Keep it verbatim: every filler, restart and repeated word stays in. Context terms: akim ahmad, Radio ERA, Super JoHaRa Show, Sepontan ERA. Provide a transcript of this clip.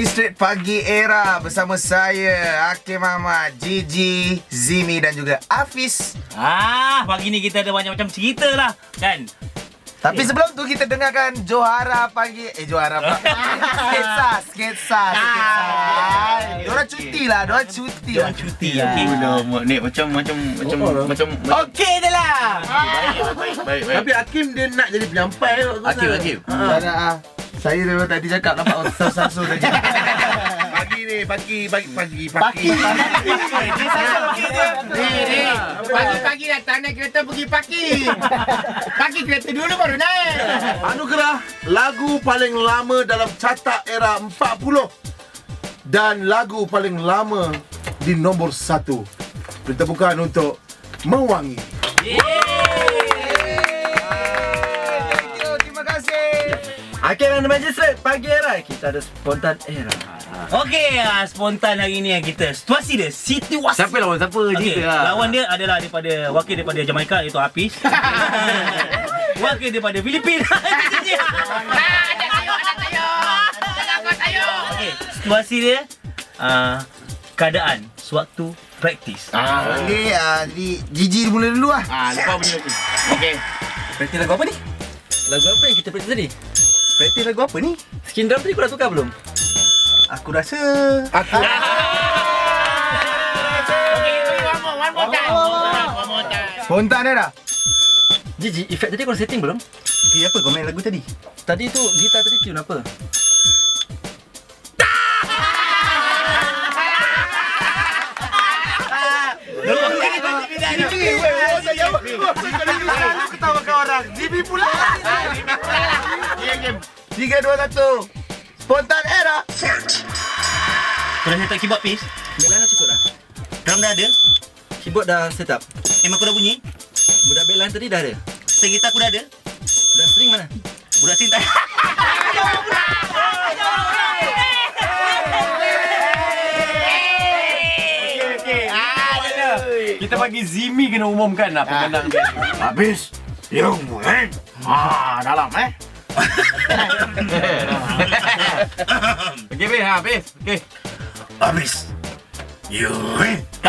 G G Straight Pagi Era bersama saya Akim Ahmad, Gigi, Zimi dan juga Hafiz. Ah, pagi ni kita ada banyak macam cerita lah kan. Tapi sebelum tu kita dengarkan Johara pagi. Eh Johara pagi. Sketsa, sketsa, sketsa. Diorang cuti lah, diorang cuti. Diorang cuti. Okey lah, nek macam macam macam macam. Okey dah lah. Baik, baik, baik. Tapi Hakim dia nak jadi penyampai. Hakim, Hakim. Jangan. Saya dulu tadi cakap nampak sasu-sasu tadi. Pagi ni, pagi, pagi, pagi, pagi. Pagi sasu kita. Ni, pagi-pagi datang naik kereta pergi pagi. Pagi kereta dulu baru naik. Anugerah lagu paling lama dalam carta era empat puluh dan lagu paling lama di nombor satu. Ditemukan untuk Mewangi. Akhirnya Majlis Straight Pagi Era, kita ada Sepontan Era. Okey, Sepontan hari ni kita situasi dia, situasi. Siapa lawan siapa okay. Cerita lah. Lawan dia adalah daripada wakil daripada Jamaica iaitu Hafiz. Wakil daripada Filipina. Ah, ada tayo, ada tayo. Jangan kau tayo. Okey, situasi dia uh, keadaan sewaktu praktis. Ah, okey, uh, jadi Gigi mula dulu lah. Ah, lepas bunyi lagi. Okey. Praktis lagu apa ni? Lagu apa yang kita praktis tadi? Praktis lagu apa ni? Skin drum tadi kau dah tukar belum? Aku rasa... Aku rasa... Okay, one more, one more time. One more time. Spontan dah dah? Gigi, efek tadi kau setting belum? Okay, apa kau main lagu tadi? Tadi tu, gitar tadi tune apa? Aku ketawakan orang. Jimmy pula. Jimmy pula lah. tiga, dua, satu. Spontan Era. Kau dah set up keyboard, Fiz? Belan dah cukup dah. Drum dah ada. Keyboard dah set up. Em aku dah bunyi. Budak belan tadi dah ada. String gitar aku dah ada. Budak string mana? Budak string tak ada. Kita bagi Zimi kena umumkan lah pemenang dia. Habis, dia umum eh. Haa, dalam eh. Okey, habis. Okey. Habis. You win.